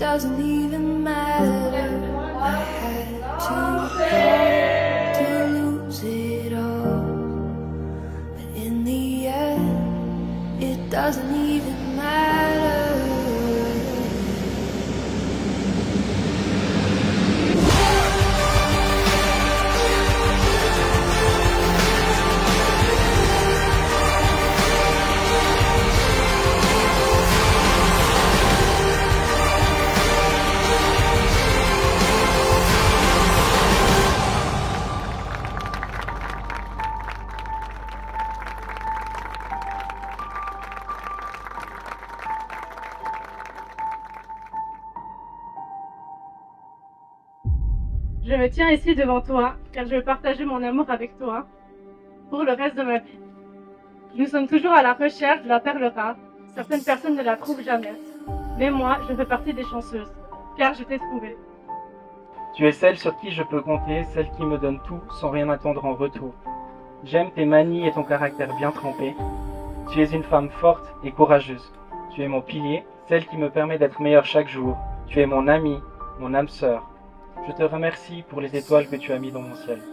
Doesn't even matter. I had to lose it all, but in the end, it doesn't even matter. Je me tiens ici devant toi, car je veux partager mon amour avec toi pour le reste de ma vie. Nous sommes toujours à la recherche de la perle rare. Certaines personnes ne la trouvent jamais. Mais moi, je fais partie des chanceuses, car je t'ai trouvée. Tu es celle sur qui je peux compter, celle qui me donne tout sans rien attendre en retour. J'aime tes manies et ton caractère bien trempé. Tu es une femme forte et courageuse. Tu es mon pilier, celle qui me permet d'être meilleure chaque jour. Tu es mon amie, mon âme sœur. Je te remercie pour les étoiles que tu as mises dans mon ciel.